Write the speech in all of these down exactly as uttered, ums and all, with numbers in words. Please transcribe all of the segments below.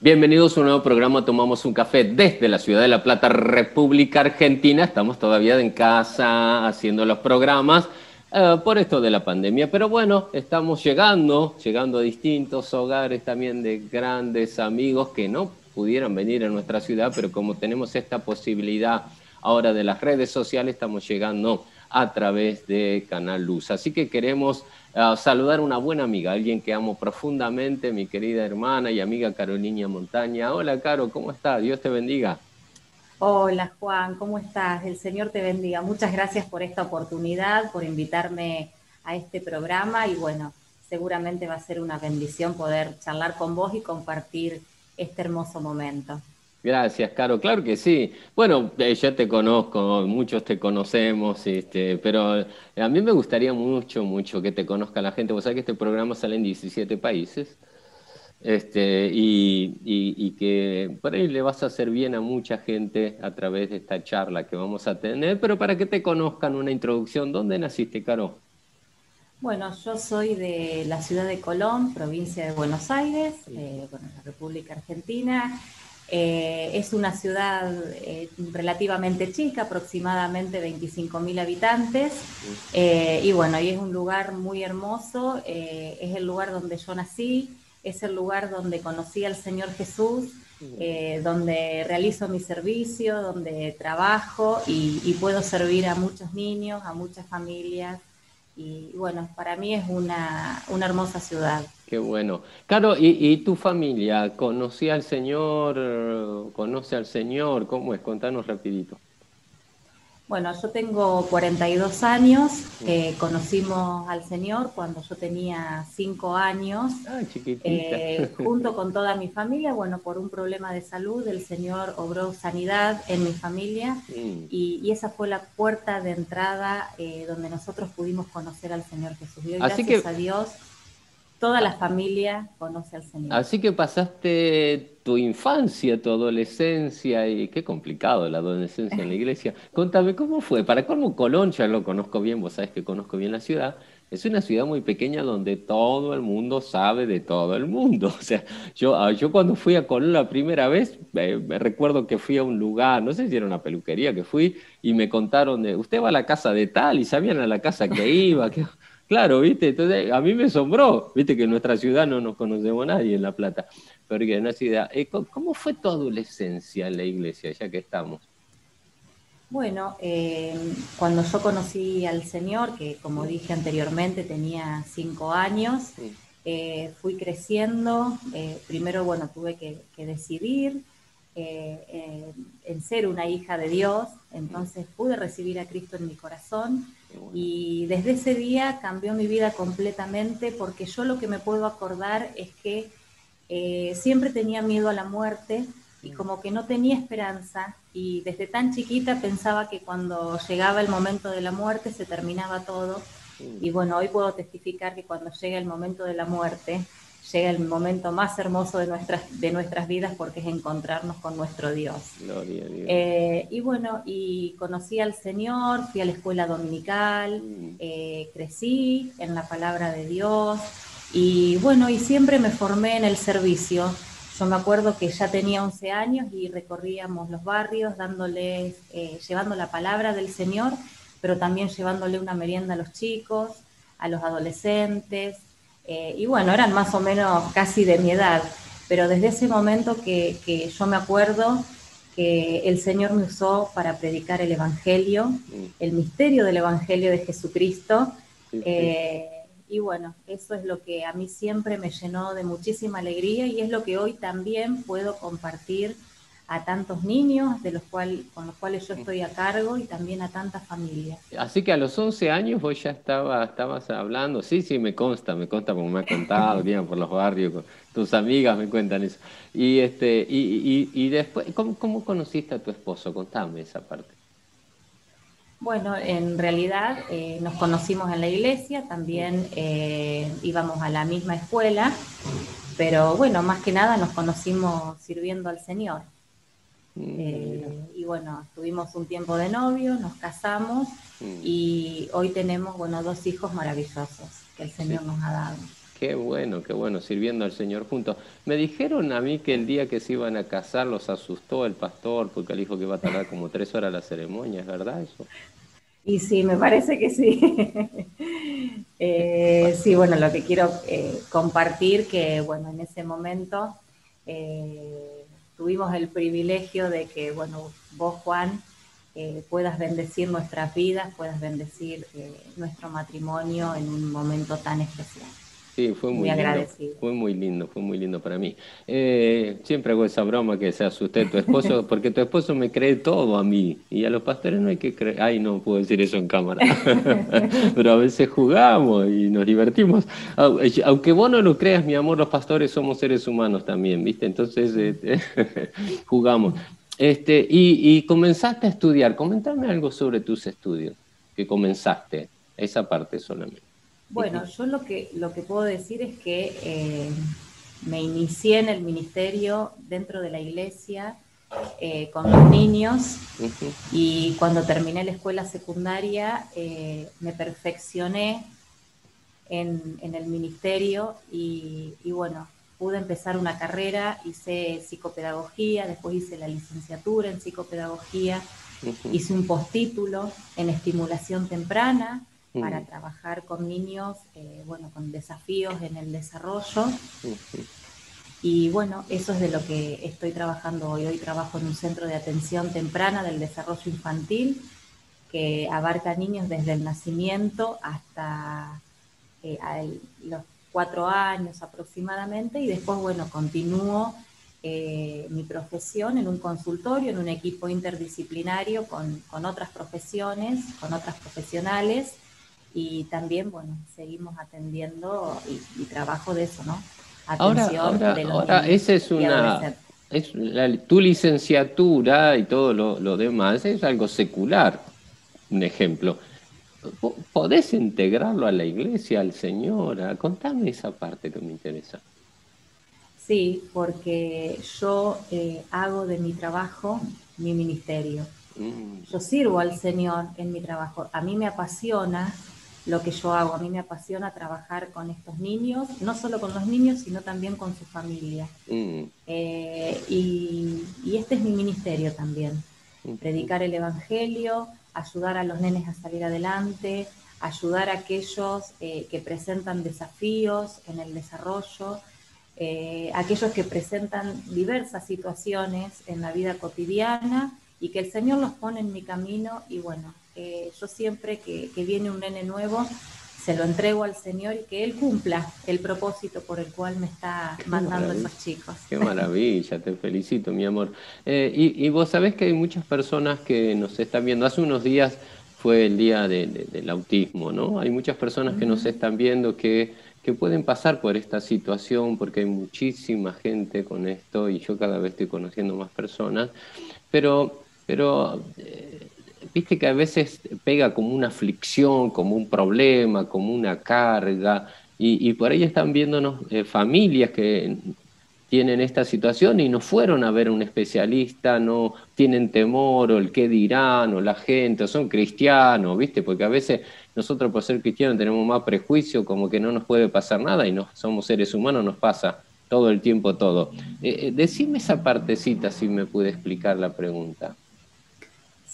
Bienvenidos a un nuevo programa Tomamos un Café desde la ciudad de La Plata, República Argentina. Estamos todavía en casa haciendo los programas uh, por esto de la pandemia. Pero bueno, estamos llegando, llegando a distintos hogares también de grandes amigos que no pudieron venir a nuestra ciudad, pero como tenemos esta posibilidad ahora de las redes sociales, estamos llegando a través de Canal Luz. Así que queremos uh, saludar a una buena amiga, alguien que amo profundamente, mi querida hermana y amiga Carolina Montagna. Hola, Caro, ¿cómo estás? Dios te bendiga. Hola, Juan, ¿cómo estás? El Señor te bendiga. Muchas gracias por esta oportunidad, por invitarme a este programa y bueno, seguramente va a ser una bendición poder charlar con vos y compartir este hermoso momento. Gracias, Caro. Claro que sí. Bueno, eh, yo te conozco, muchos te conocemos, este, pero a mí me gustaría mucho, mucho que te conozca la gente. Vos sabés que este programa sale en diecisiete países este, y, y, y que por ahí le vas a hacer bien a mucha gente a través de esta charla que vamos a tener, pero para que te conozcan una introducción. ¿Dónde naciste, Caro? Bueno, yo soy de la ciudad de Colón, provincia de Buenos Aires, eh, bueno, la República Argentina. Eh, es una ciudad eh, relativamente chica, aproximadamente veinticinco mil habitantes, eh, y bueno, y es un lugar muy hermoso, eh, es el lugar donde yo nací, es el lugar donde conocí al Señor Jesús, eh, donde realizo mi servicio, donde trabajo y, y puedo servir a muchos niños, a muchas familias, y bueno, para mí es una, una hermosa ciudad. Qué bueno. Caro, ¿y, y tu familia? ¿Conocí al Señor? ¿Conoce al Señor? ¿Cómo es? Contanos rapidito. Bueno, yo tengo cuarenta y dos años. Eh, conocimos al Señor cuando yo tenía cinco años. Ah, chiquitita. Eh, junto con toda mi familia, bueno, por un problema de salud, el Señor obró sanidad en mi familia. Sí. Y, y esa fue la puerta de entrada eh, donde nosotros pudimos conocer al Señor Jesús. Y hoy, Así gracias que... a Dios... Toda la familia conoce al Señor. Así que pasaste tu infancia, tu adolescencia, y qué complicado la adolescencia en la iglesia. Contame, ¿cómo fue? Para colmo, Colón, ya lo conozco bien, vos sabés que conozco bien la ciudad, es una ciudad muy pequeña donde todo el mundo sabe de todo el mundo. O sea, yo, yo cuando fui a Colón la primera vez, eh, me recuerdo que fui a un lugar, no sé si era una peluquería que fui, y me contaron, de, usted va a la casa de tal, y sabían a la casa que iba, que... Claro, ¿viste? Entonces, a mí me asombró, ¿viste? Que en nuestra ciudad no nos conocemos a nadie en La Plata, porque en una ciudad... ¿Cómo fue tu adolescencia en la iglesia, ya que estamos? Bueno, eh, cuando yo conocí al Señor, que como dije anteriormente tenía cinco años, sí. eh, fui creciendo, eh, primero, bueno, tuve que, que decidir eh, eh, en ser una hija de Dios, entonces pude recibir a Cristo en mi corazón. Bueno. Y desde ese día cambió mi vida completamente porque yo lo que me puedo acordar es que eh, siempre tenía miedo a la muerte y como que no tenía esperanza y desde tan chiquita pensaba que cuando llegaba el momento de la muerte se terminaba todo. Sí. Y bueno, hoy puedo testificar que cuando llega el momento de la muerte llega el momento más hermoso de nuestras, de nuestras vidas porque es encontrarnos con nuestro Dios. Gloria a Dios. Eh, y bueno, y conocí al Señor, fui a la escuela dominical, eh, crecí en la palabra de Dios y bueno, y siempre me formé en el servicio. Yo me acuerdo que ya tenía once años y recorríamos los barrios dándoles, eh, llevando la palabra del Señor, pero también llevándole una merienda a los chicos, a los adolescentes. Eh, y bueno, eran más o menos casi de mi edad, pero desde ese momento que, que yo me acuerdo que el Señor me usó para predicar el Evangelio, el misterio del Evangelio de Jesucristo, eh, y bueno, eso es lo que a mí siempre me llenó de muchísima alegría y es lo que hoy también puedo compartir a tantos niños de los cual, con los cuales yo estoy a cargo y también a tantas familias. Así que a los once años vos ya estaba, estabas hablando, sí, sí, me consta, me consta como me has contado, bien, por los barrios, con tus amigas me cuentan eso. Y, este, y, y, y después, ¿cómo, ¿cómo conociste a tu esposo? Contame esa parte. Bueno, en realidad eh, nos conocimos en la iglesia, también eh, íbamos a la misma escuela, pero bueno, más que nada nos conocimos sirviendo al Señor. Eh, y bueno, tuvimos un tiempo de novio, nos casamos y hoy tenemos, bueno, dos hijos maravillosos que el Señor sí. nos ha dado. Qué bueno, qué bueno, sirviendo al Señor juntos. Me dijeron a mí que el día que se iban a casar los asustó el pastor porque él dijo que iba a tardar como tres horas la ceremonia, ¿es verdad eso? Y sí, me parece que sí. eh, sí, bueno, lo que quiero eh, compartir que, bueno, en ese momento... Eh, Tuvimos el privilegio de que, bueno, vos, Juan, eh, puedas bendecir nuestras vidas, puedas bendecir eh, nuestro matrimonio en un momento tan especial. Sí, fue muy, muy lindo, agradecido. Fue muy lindo, fue muy lindo para mí. Eh, siempre hago esa broma que se asusté tu esposo, porque tu esposo me cree todo a mí, y a los pastores no hay que creer. Ay, no puedo decir eso en cámara. Pero a veces jugamos y nos divertimos. Aunque vos no lo creas, mi amor, los pastores somos seres humanos también, ¿viste? Entonces eh, jugamos. Este, y, y comenzaste a estudiar. Comentame algo sobre tus estudios, que comenzaste, esa parte solamente. Bueno, yo lo que, lo que puedo decir es que eh, me inicié en el ministerio dentro de la iglesia eh, con los niños y cuando terminé la escuela secundaria eh, me perfeccioné en, en el ministerio y, y bueno, pude empezar una carrera, hice psicopedagogía, después hice la licenciatura en psicopedagogía, hice un postítulo en estimulación temprana, para trabajar con niños, eh, bueno, con desafíos en el desarrollo. Y bueno, eso es de lo que estoy trabajando hoy. Hoy trabajo en un centro de atención temprana del desarrollo infantil que abarca niños desde el nacimiento hasta eh, a el, los cuatro años aproximadamente. Y después, bueno, continúo eh, mi profesión en un consultorio, en un equipo interdisciplinario con, con otras profesiones, con otras profesionales. Y también, bueno, seguimos atendiendo y, y trabajo de eso, ¿no? Atención ahora, ahora, de los ahora esa es una... Es la, tu licenciatura y todo lo, lo demás es algo secular, un ejemplo. ¿Podés integrarlo a la iglesia, al Señor? Contame esa parte que me interesa. Sí, porque yo eh, hago de mi trabajo mi ministerio. Mm. Yo sirvo al Señor en mi trabajo. A mí me apasiona... lo que yo hago, a mí me apasiona trabajar con estos niños, no solo con los niños, sino también con su familia. Mm. Eh, y, y este es mi ministerio también, mm. predicar el Evangelio, ayudar a los nenes a salir adelante, ayudar a aquellos eh, que presentan desafíos en el desarrollo, eh, aquellos que presentan diversas situaciones en la vida cotidiana y que el Señor los pone en mi camino y bueno, Eh, yo siempre que, que viene un nene nuevo, se lo entrego al Señor y que Él cumpla el propósito por el cual me está mandando a esos chicos. ¡Qué maravilla! Te felicito, mi amor. Eh, y, y vos sabés que hay muchas personas que nos están viendo. Hace unos días fue el día de, de, del autismo, ¿no? Hay muchas personas que nos están viendo que, que pueden pasar por esta situación porque hay muchísima gente con esto y yo cada vez estoy conociendo más personas. Pero... pero eh, viste que a veces pega como una aflicción, como un problema, como una carga, y, y por ahí están viéndonos eh, familias que tienen esta situación y no fueron a ver a un especialista, no tienen temor, o el qué dirán, o la gente, o son cristianos, viste, porque a veces nosotros por ser cristianos tenemos más prejuicio, como que no nos puede pasar nada, y no somos seres humanos, nos pasa todo el tiempo todo. Eh, eh, decime esa partecita si me pude explicar la pregunta.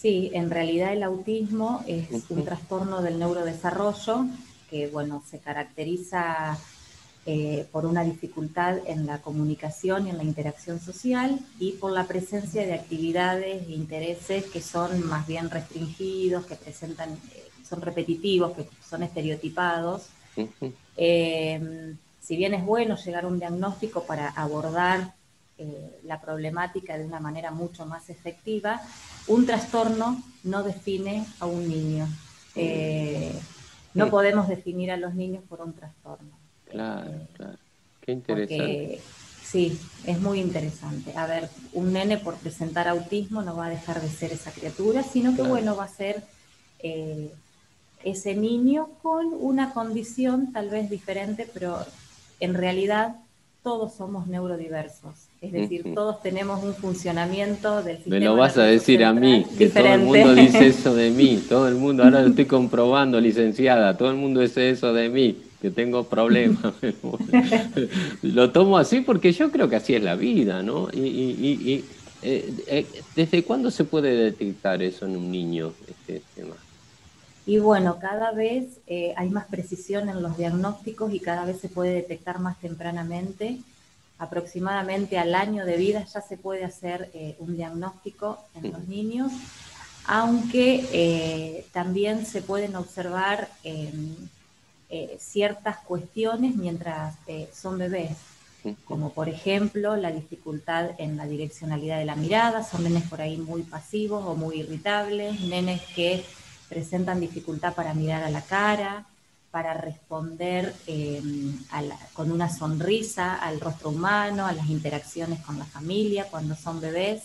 Sí, en realidad el autismo es un trastorno del neurodesarrollo que, bueno, se caracteriza eh, por una dificultad en la comunicación y en la interacción social y por la presencia de actividades e intereses que son más bien restringidos, que presentan, eh, son repetitivos, que son estereotipados. Eh, si bien es bueno llegar a un diagnóstico para abordar eh, la problemática de una manera mucho más efectiva, un trastorno no define a un niño. Eh, no podemos definir a los niños por un trastorno. Claro, eh, claro. Qué interesante. Porque, sí, es muy interesante. A ver, un nene por presentar autismo no va a dejar de ser esa criatura, sino que, claro, bueno, va a ser... Eh, ese niño con una condición tal vez diferente, pero en realidad todos somos neurodiversos. Es decir, uh-huh, todos tenemos un funcionamiento del sistema. Me lo vas a decir a mí, que diferente. Todo el mundo dice eso de mí, todo el mundo, ahora lo estoy comprobando, licenciada, todo el mundo dice eso de mí, que tengo problemas. Lo tomo así porque yo creo que así es la vida, ¿no? Y, y, y, y eh, eh, ¿desde cuándo se puede detectar eso en un niño, este tema? Y bueno, cada vez eh, hay más precisión en los diagnósticos y cada vez se puede detectar más tempranamente. Aproximadamente al año de vida ya se puede hacer eh, un diagnóstico en los niños, aunque eh, también se pueden observar eh, eh, ciertas cuestiones mientras eh, son bebés, como por ejemplo la dificultad en la direccionalidad de la mirada. Son nenes por ahí muy pasivos o muy irritables, nenes que presentan dificultad para mirar a la cara, para responder eh, a la, con una sonrisa al rostro humano, a las interacciones con la familia cuando son bebés.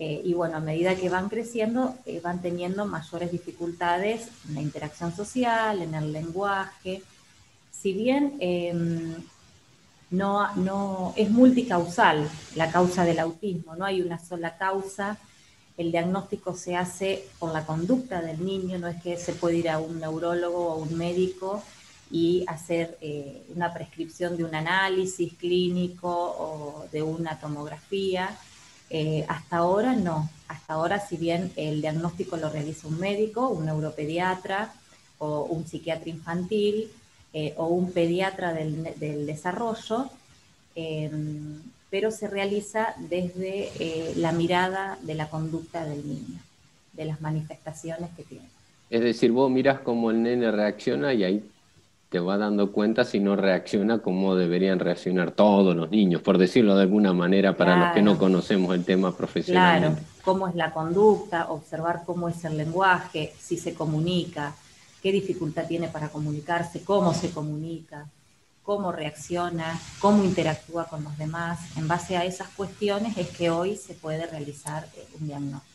Eh, y bueno, a medida que van creciendo, eh, van teniendo mayores dificultades en la interacción social, en el lenguaje. Si bien eh, no, no, es multicausal la causa del autismo, no hay una sola causa. El diagnóstico se hace por la conducta del niño, no es que se puede ir a un neurólogo o a un médico y hacer eh, una prescripción de un análisis clínico o de una tomografía. Eh, hasta ahora no, hasta ahora si bien el diagnóstico lo realiza un médico, un neuropediatra o un psiquiatra infantil eh, o un pediatra del, del desarrollo, eh, pero se realiza desde eh, la mirada de la conducta del niño, de las manifestaciones que tiene. Es decir, vos mirás cómo el nene reacciona y ahí te va dando cuenta si no reacciona como deberían reaccionar todos los niños, por decirlo de alguna manera, para, claro, los que no conocemos el tema profesionalmente. Claro, cómo es la conducta, observar cómo es el lenguaje, si se comunica, qué dificultad tiene para comunicarse, cómo se comunica, cómo reacciona, cómo interactúa con los demás. En base a esas cuestiones es que hoy se puede realizar un diagnóstico.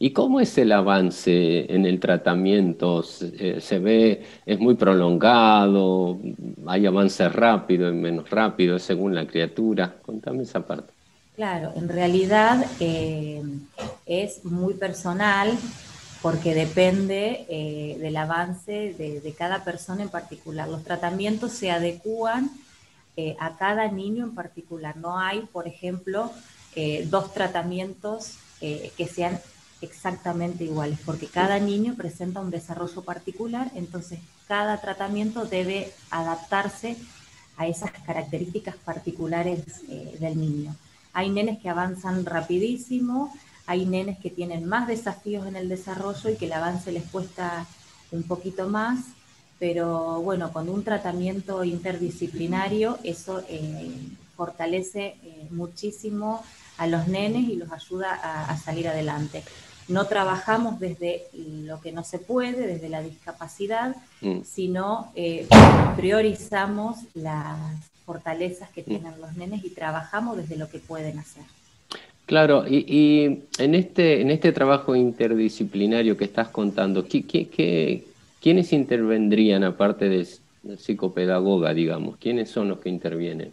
¿Y cómo es el avance en el tratamiento? ¿Se, se ve, es muy prolongado, hay avances rápidos y menos rápidos según la criatura? Contame esa parte. Claro, en realidad eh, es muy personal, porque depende eh, del avance de, de cada persona en particular. Los tratamientos se adecúan eh, a cada niño en particular. No hay, por ejemplo, eh, dos tratamientos eh, que sean exactamente iguales, porque cada niño presenta un desarrollo particular, entonces cada tratamiento debe adaptarse a esas características particulares eh, del niño. Hay nenes que avanzan rapidísimo, hay nenes que tienen más desafíos en el desarrollo y que el avance les cuesta un poquito más, pero bueno, con un tratamiento interdisciplinario eso eh, fortalece eh, muchísimo a los nenes y los ayuda a, a salir adelante. No trabajamos desde lo que no se puede, desde la discapacidad, mm. sino eh, priorizamos las fortalezas que tienen los nenes y trabajamos desde lo que pueden hacer. Claro, y, y en este en este trabajo interdisciplinario que estás contando, ¿qué, qué, qué, ¿quiénes intervendrían aparte de psicopedagoga, digamos? ¿Quiénes son los que intervienen?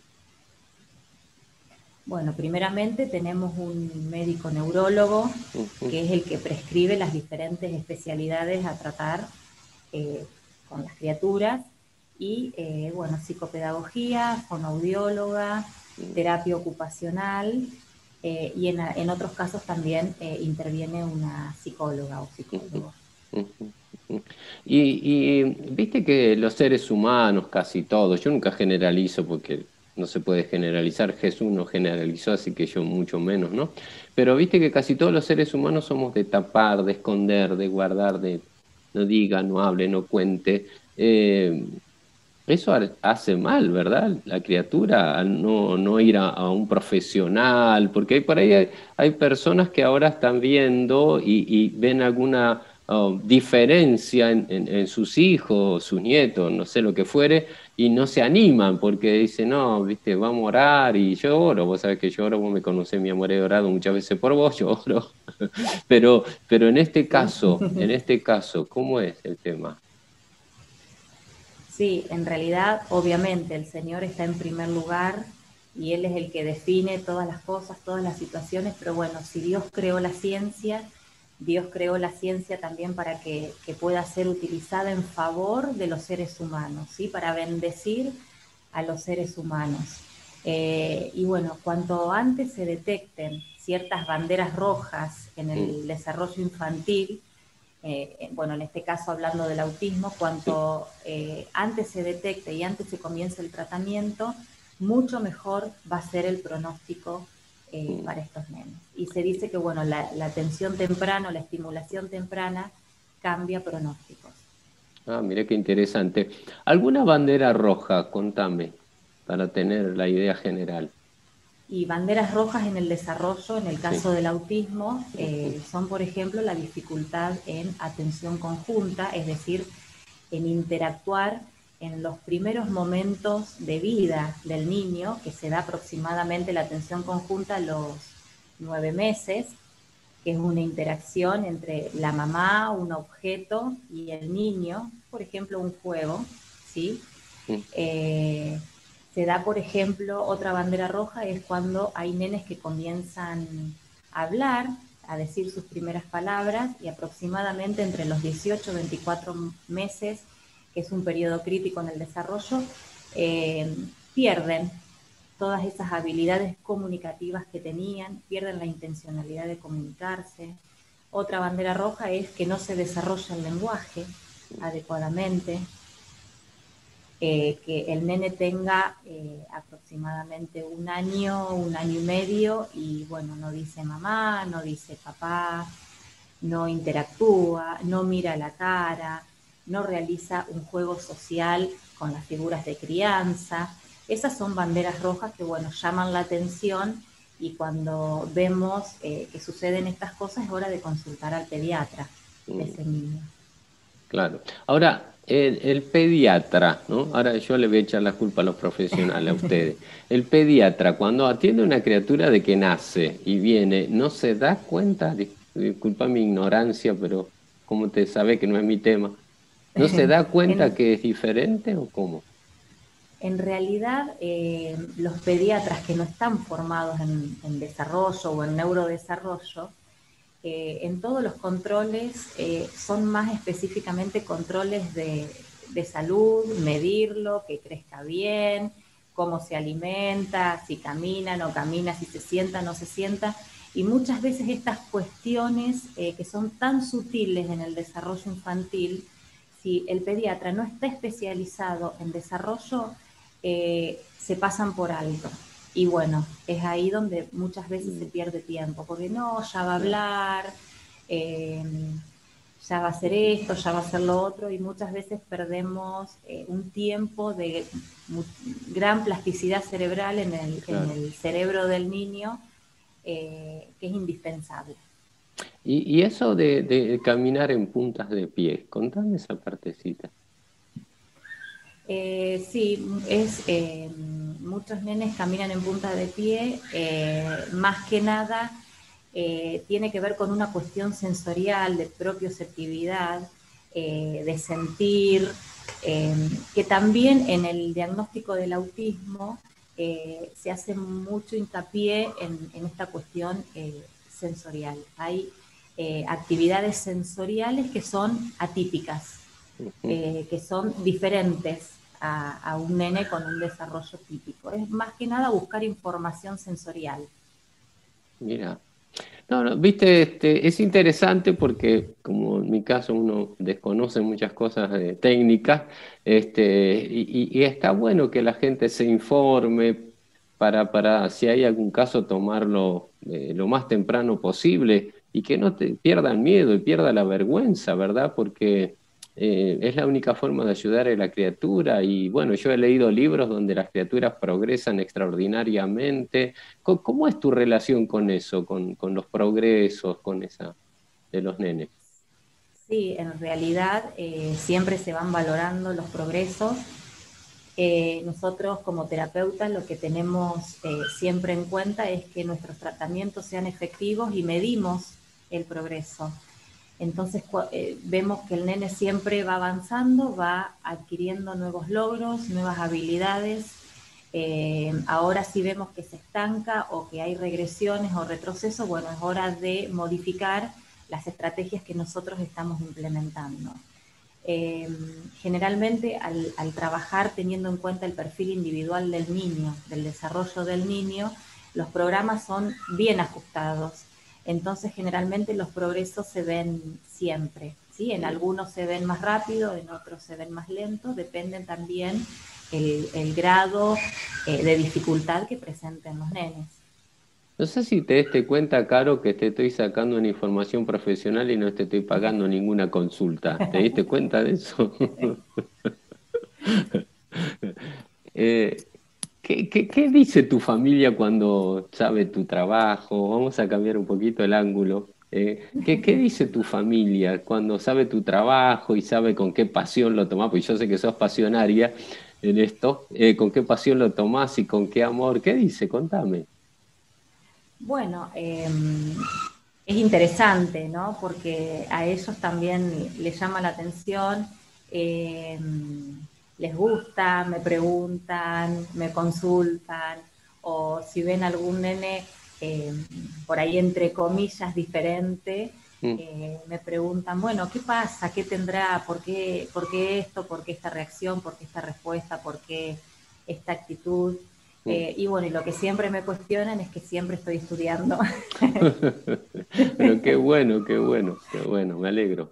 Bueno, primeramente tenemos un médico neurólogo, uh-huh, que es el que prescribe las diferentes especialidades a tratar eh, con las criaturas, y eh, bueno, psicopedagogía, fonoaudióloga, terapia ocupacional. Eh, y en, en otros casos también eh, interviene una psicóloga o psicólogo. Y, y viste que los seres humanos, casi todos, yo nunca generalizo porque no se puede generalizar, Jesús no generalizó, así que yo mucho menos, ¿no? Pero viste que casi todos los seres humanos somos de tapar, de esconder, de guardar, de no diga, no hable, no cuente. Eh, eso hace mal, ¿verdad? La criatura, al no, no ir a, a un profesional, porque hay, por ahí hay, hay personas que ahora están viendo y, y ven alguna... Oh, diferencia en, en, en sus hijos, sus nietos, no sé lo que fuere, y no se animan porque dicen, no, viste, vamos a orar y yo oro, vos sabés que yo oro, vos me conocés, mi amor, he orado muchas veces por vos, yo oro. pero, pero en este caso, en este caso, ¿cómo es el tema? Sí, en realidad, obviamente, el Señor está en primer lugar y Él es el que define todas las cosas, todas las situaciones, pero bueno, si Dios creó la ciencia... Dios creó la ciencia también para que, que pueda ser utilizada en favor de los seres humanos, ¿sí? Para bendecir a los seres humanos. Eh, y bueno, cuanto antes se detecten ciertas banderas rojas en el desarrollo infantil, eh, bueno, en este caso hablando del autismo, cuanto eh, antes se detecte y antes se comience el tratamiento, mucho mejor va a ser el pronóstico Eh, para estos nenes. Y se dice que bueno, la, la atención temprana, la estimulación temprana, cambia pronósticos. Ah, mirá qué interesante. ¿Alguna bandera roja? Contame, para tener la idea general. Y banderas rojas en el desarrollo, en el caso sí. del autismo, eh, son por ejemplo la dificultad en atención conjunta, es decir, en interactuar en los primeros momentos de vida del niño, que se da aproximadamente la atención conjunta a los nueve meses, que es una interacción entre la mamá, un objeto y el niño, por ejemplo un juego, ¿sí? Sí. Eh, se da, por ejemplo, otra bandera roja es cuando hay nenes que comienzan a hablar, a decir sus primeras palabras, y aproximadamente entre los dieciocho y veinticuatro meses, que es un periodo crítico en el desarrollo, eh, pierden todas esas habilidades comunicativas que tenían, pierden la intencionalidad de comunicarse. Otra bandera roja es que no se desarrolla el lenguaje adecuadamente, eh, que el nene tenga eh, aproximadamente un año, un año y medio, y bueno, no dice mamá, no dice papá, no interactúa, no mira la cara, no realiza un juego social con las figuras de crianza. Esas son banderas rojas que, bueno, llaman la atención, y cuando vemos eh, que suceden estas cosas es hora de consultar al pediatra de ese niño. Claro. Ahora, el, el pediatra, ¿no? Ahora yo le voy a echar la culpa a los profesionales, a ustedes. El pediatra, cuando atiende a una criatura de que nace y viene, ¿no se da cuenta? Disculpa mi ignorancia, pero ¿cómo te sabe que no es mi tema? ¿No se da cuenta en, que es diferente o cómo? En realidad, eh, los pediatras que no están formados en, en desarrollo o en neurodesarrollo, eh, en todos los controles eh, son más específicamente controles de, de salud, medirlo, que crezca bien, cómo se alimenta, si camina, no camina, si se sienta, no se sienta. Y muchas veces estas cuestiones eh, que son tan sutiles en el desarrollo infantil, si el pediatra no está especializado en desarrollo, eh, se pasan por alto. Y bueno, es ahí donde muchas veces se pierde tiempo, porque no, ya va a hablar, eh, ya va a hacer esto, ya va a hacer lo otro, y muchas veces perdemos eh, un tiempo de gran plasticidad cerebral en el, claro. en el cerebro del niño, eh, que es indispensable. Y, y eso de, de caminar en puntas de pies, contame esa partecita. Eh, sí, es, eh, muchos nenes caminan en puntas de pie, eh, más que nada eh, tiene que ver con una cuestión sensorial, de propioceptividad, eh, de sentir, eh, que también en el diagnóstico del autismo eh, se hace mucho hincapié en, en esta cuestión eh, sensorial. Hay eh, actividades sensoriales que son atípicas, eh, que son diferentes a, a un nene con un desarrollo típico. Es más que nada buscar información sensorial. Mira, No, no, viste, este, es interesante porque, como en mi caso, uno desconoce muchas cosas eh, técnicas, este, y, y, y está bueno que la gente se informe para, para si hay algún caso, tomarlo eh, lo más temprano posible y que no te pierdan miedo y pierda la vergüenza, ¿verdad? Porque eh, es la única forma de ayudar a la criatura. Y bueno, yo he leído libros donde las criaturas progresan extraordinariamente. ¿Cómo, cómo es tu relación con eso, con, con los progresos, con esa de los nenes? Sí, en realidad eh, siempre se van valorando los progresos. Eh, nosotros como terapeutas lo que tenemos eh, siempre en cuenta es que nuestros tratamientos sean efectivos y medimos el progreso. Entonces eh, vemos que el nene siempre va avanzando, va adquiriendo nuevos logros, nuevas habilidades. Eh, ahora si vemos que se estanca o que hay regresiones o retrocesos, bueno, es hora de modificar las estrategias que nosotros estamos implementando. Eh, generalmente al, al trabajar teniendo en cuenta el perfil individual del niño, del desarrollo del niño, los programas son bien ajustados. Entonces generalmente los progresos se ven siempre, ¿sí? En algunos se ven más rápido, en otros se ven más lentos, dependen también el, el grado eh, de dificultad que presenten los nenes. No sé si te diste cuenta, Caro, que te estoy sacando una información profesional y no te estoy pagando ninguna consulta. ¿Te diste cuenta de eso? eh, ¿qué, qué, ¿Qué dice tu familia cuando sabe tu trabajo? Vamos a cambiar un poquito el ángulo. Eh, ¿qué, ¿Qué dice tu familia cuando sabe tu trabajo y sabe con qué pasión lo tomás? Porque yo sé que sos pasionaria en esto. Eh, ¿Con qué pasión lo tomás y con qué amor? ¿Qué dice? Contame. Bueno, eh, es interesante, ¿no? Porque a ellos también les llama la atención, eh, les gusta, me preguntan, me consultan, o si ven algún nene eh, por ahí entre comillas diferente, eh, me preguntan, bueno, ¿qué pasa? ¿Qué tendrá? ¿Por qué, por qué esto? ¿Por qué esta reacción? ¿Por qué esta respuesta? ¿Por qué esta actitud? Eh, y bueno, y lo que siempre me cuestionan es que siempre estoy estudiando. Pero qué bueno, qué bueno, qué bueno, me alegro.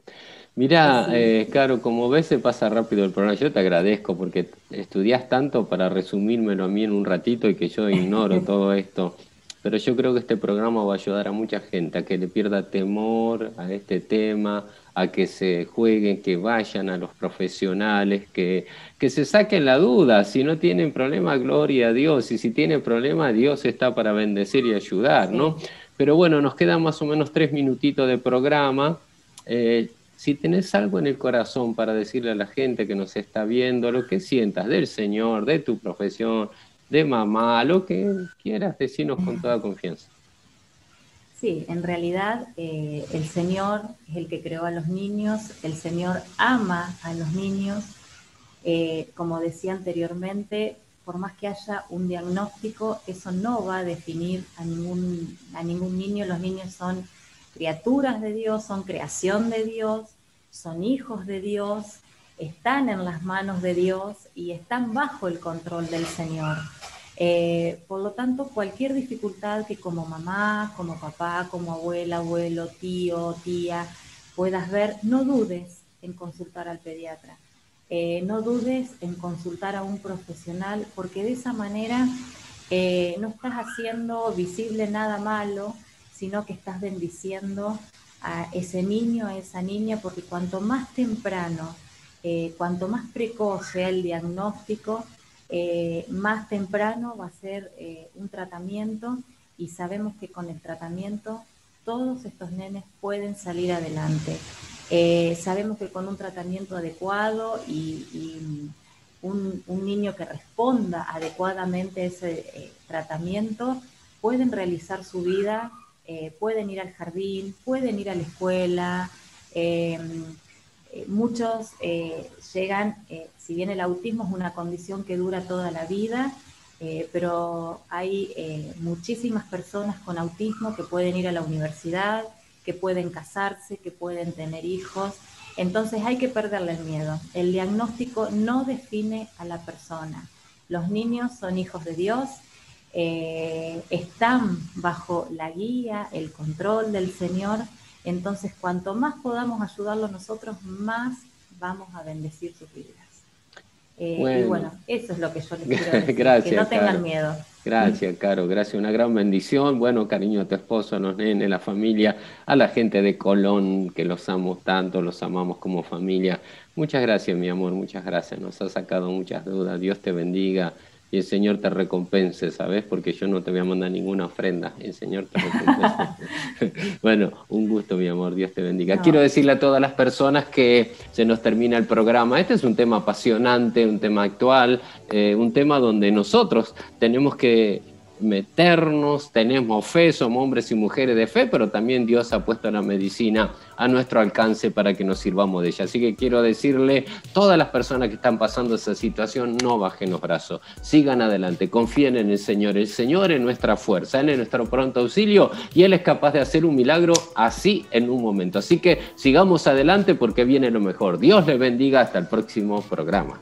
Mirá, eh, Caro, como ves se pasa rápido el programa. Yo te agradezco porque estudiás tanto para resumírmelo a mí en un ratito y que yo ignoro todo esto. Pero yo creo que este programa va a ayudar a mucha gente, a que le pierda temor a este tema, a que se jueguen, que vayan a los profesionales, que, que se saquen la duda. Si no tienen problema, gloria a Dios. Y si tienen problema, Dios está para bendecir y ayudar, ¿no? Pero bueno, nos quedan más o menos tres minutitos de programa. Eh, si tenés algo en el corazón para decirle a la gente que nos está viendo, lo que sientas del Señor, de tu profesión, de mamá, lo que quieras decirnos con toda confianza. Sí, en realidad eh, el Señor es el que creó a los niños, el Señor ama a los niños. Eh, como decía anteriormente, por más que haya un diagnóstico, eso no va a definir a ningún, a ningún niño. Los niños son criaturas de Dios, son creación de Dios, son hijos de Dios, están en las manos de Dios y están bajo el control del Señor. Eh, por lo tanto, cualquier dificultad que como mamá, como papá, como abuela, abuelo, tío, tía, puedas ver, no dudes en consultar al pediatra. Eh, no dudes en consultar a un profesional, porque de esa manera eh, no estás haciendo visible nada malo, sino que estás bendiciendo a ese niño, a esa niña, porque cuanto más temprano, Eh, cuanto más precoz sea el diagnóstico, eh, más temprano va a ser eh, un tratamiento, y sabemos que con el tratamiento todos estos nenes pueden salir adelante. Eh, sabemos que con un tratamiento adecuado y, y un, un niño que responda adecuadamente a ese eh, tratamiento, pueden realizar su vida, eh, pueden ir al jardín, pueden ir a la escuela. eh, Muchos eh, llegan, eh, si bien el autismo es una condición que dura toda la vida, eh, pero hay eh, muchísimas personas con autismo que pueden ir a la universidad, que pueden casarse, que pueden tener hijos. Entonces hay que perderle el miedo. El diagnóstico no define a la persona. Los niños son hijos de Dios, eh, están bajo la guía, el control del Señor. Entonces, cuanto más podamos ayudarlos nosotros, más vamos a bendecir sus vidas. Eh, bueno. Y bueno, eso es lo que yo les quiero decir, gracias, que no tengan Caro. miedo. Gracias, Caro, gracias, una gran bendición. Bueno, cariño a tu esposo, a los nenes, a la familia, a la gente de Colón, que los amo tanto, los amamos como familia. Muchas gracias, mi amor, muchas gracias. Nos has sacado muchas dudas. Dios te bendiga y el Señor te recompense, ¿sabes? Porque yo no te voy a mandar ninguna ofrenda. El Señor te recompense. Bueno, un gusto, mi amor. Dios te bendiga. No. Quiero decirle a todas las personas que se nos termina el programa. Este es un tema apasionante, un tema actual, eh, un tema donde nosotros tenemos que meternos, tenemos fe, somos hombres y mujeres de fe, pero también Dios ha puesto la medicina a nuestro alcance para que nos sirvamos de ella. Así que quiero decirle, todas las personas que están pasando esa situación, no bajen los brazos, sigan adelante, confíen en el Señor. El Señor es nuestra fuerza, Él es nuestro pronto auxilio y Él es capaz de hacer un milagro así en un momento. Así que sigamos adelante porque viene lo mejor. Dios les bendiga, hasta el próximo programa.